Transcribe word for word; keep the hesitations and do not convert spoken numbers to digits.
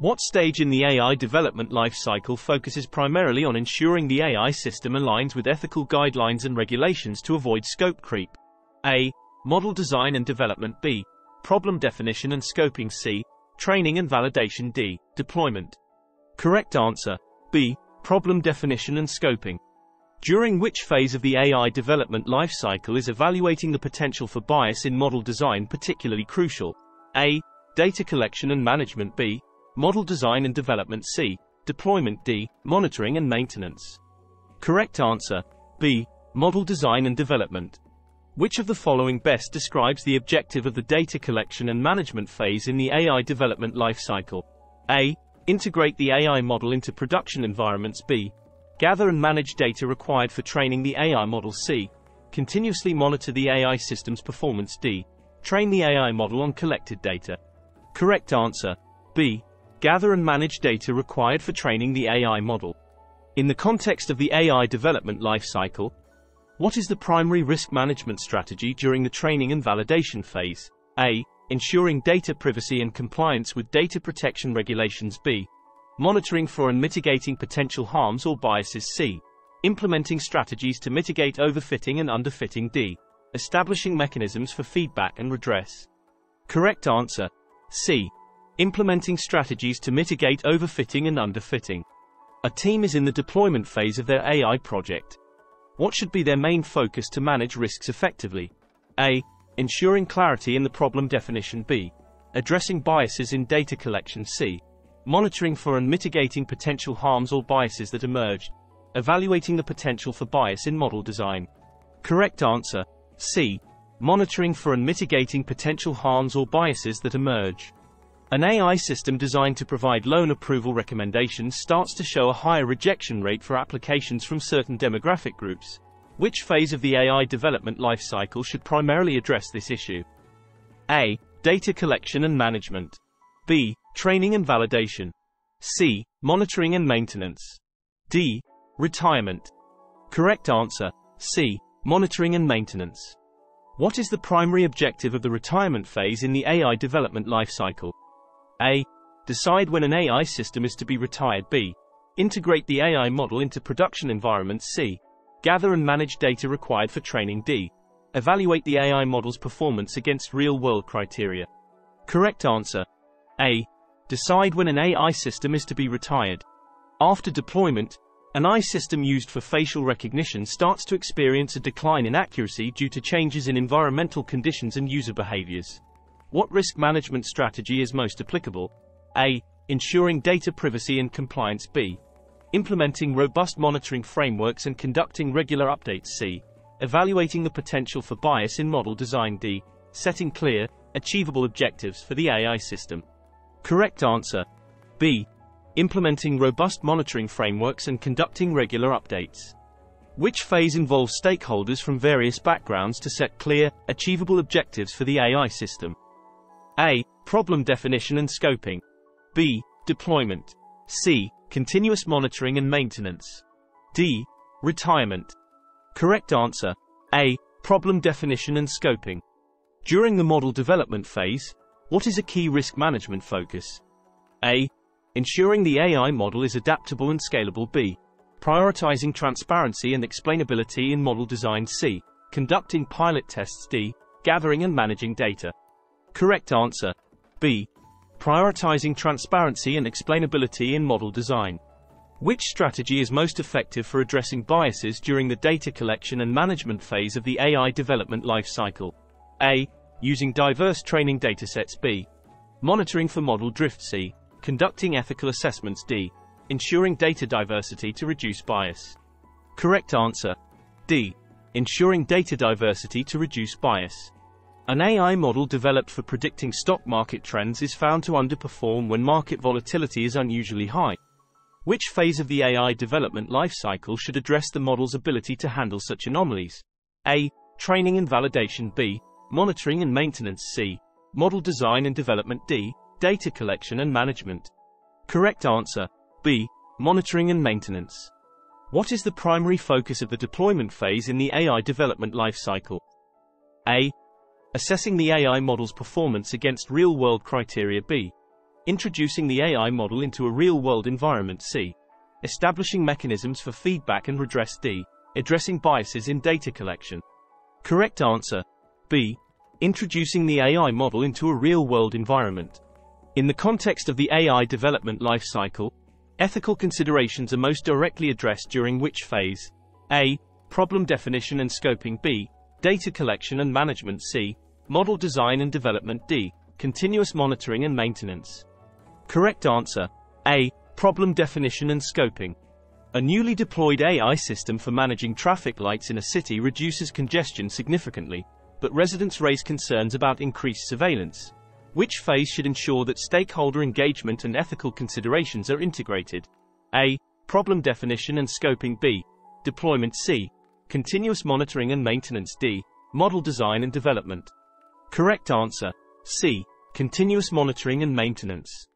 What stage in the A I development life cycle focuses primarily on ensuring the A I system aligns with ethical guidelines and regulations to avoid scope creep? A. Model design and development. B. Problem definition and scoping. C. Training and validation. D. Deployment. Correct answer. B. Problem definition and scoping. During which phase of the A I development life cycle is evaluating the potential for bias in model design particularly crucial? A. Data collection and management. B. Model design and development. C. Deployment. D. Monitoring and maintenance. Correct answer. B. Model design and development. Which of the following best describes the objective of the data collection and management phase in the A I development life cycle? A. Integrate the A I model into production environments. B. Gather and manage data required for training the A I model. C. Continuously monitor the A I system's performance. D. Train the A I model on collected data. Correct answer. B. Gather and manage data required for training the A I model. In the context of the A I development life cycle, what is the primary risk management strategy during the training and validation phase? A. Ensuring data privacy and compliance with data protection regulations. B. Monitoring for and mitigating potential harms or biases. C. Implementing strategies to mitigate overfitting and underfitting. D. Establishing mechanisms for feedback and redress. Correct answer. C. Implementing strategies to mitigate overfitting and underfitting. A team is in the deployment phase of their A I project. What should be their main focus to manage risks effectively? A. Ensuring clarity in the problem definition. B. Addressing biases in data collection. C. Monitoring for and mitigating potential harms or biases that emerge. Evaluating the potential for bias in model design. Correct answer. C. Monitoring for and mitigating potential harms or biases that emerge. An A I system designed to provide loan approval recommendations starts to show a higher rejection rate for applications from certain demographic groups. Which phase of the A I development life cycle should primarily address this issue? A. Data collection and management. B. Training and validation. C. Monitoring and maintenance. D. Retirement. Correct answer. C. Monitoring and maintenance. What is the primary objective of the retirement phase in the A I development life cycle? A. Decide when an A I system is to be retired. B. Integrate the A I model into production environments. C. Gather and manage data required for training. D. Evaluate the A I model's performance against real-world criteria. Correct answer. A. Decide when an A I system is to be retired. After deployment, an A I system used for facial recognition starts to experience a decline in accuracy due to changes in environmental conditions and user behaviors. What risk management strategy is most applicable? A. Ensuring data privacy and compliance. B. Implementing robust monitoring frameworks and conducting regular updates. C. Evaluating the potential for bias in model design. D. Setting clear, achievable objectives for the A I system. Correct answer. B. Implementing robust monitoring frameworks and conducting regular updates. Which phase involves stakeholders from various backgrounds to set clear, achievable objectives for the A I system? A. Problem definition and scoping. B. Deployment. C. Continuous monitoring and maintenance. D. Retirement. Correct answer. A. Problem definition and scoping. During the model development phase, what is a key risk management focus? A. Ensuring the A I model is adaptable and scalable. B. Prioritizing transparency and explainability in model design. C. Conducting pilot tests. D. Gathering and managing data. Correct answer. B. Prioritizing transparency and explainability in model design. Which strategy is most effective for addressing biases during the data collection and management phase of the A I development life cycle? A. Using diverse training datasets. B. Monitoring for model drift. C. Conducting ethical assessments. D. Ensuring data diversity to reduce bias. Correct answer. D. Ensuring data diversity to reduce bias. An A I model developed for predicting stock market trends is found to underperform when market volatility is unusually high. Which phase of the A I development life cycle should address the model's ability to handle such anomalies? A. Training and validation. B. Monitoring and maintenance. C. Model design and development. D. Data collection and management. Correct answer. B. Monitoring and maintenance. What is the primary focus of the deployment phase in the A I development life cycle? A. Assessing the A I model's performance against real-world criteria. B. Introducing the A I model into a real-world environment C. Establishing mechanisms for feedback and redress D. Addressing biases in data collection. Correct answer. B. Introducing the A I model into a real-world environment. In the context of the A I development lifecycle, ethical considerations are most directly addressed during which phase? A. Problem definition and scoping B. Data collection and management C. Model design and development D. Continuous monitoring and maintenance. Correct answer. A. Problem definition and scoping. A newly deployed A I system for managing traffic lights in a city reduces congestion significantly, but residents raise concerns about increased surveillance. Which phase should ensure that stakeholder engagement and ethical considerations are integrated? A. Problem definition and scoping B. Deployment C. Continuous monitoring and maintenance D. Model design and development. Correct answer. C. Continuous monitoring and maintenance.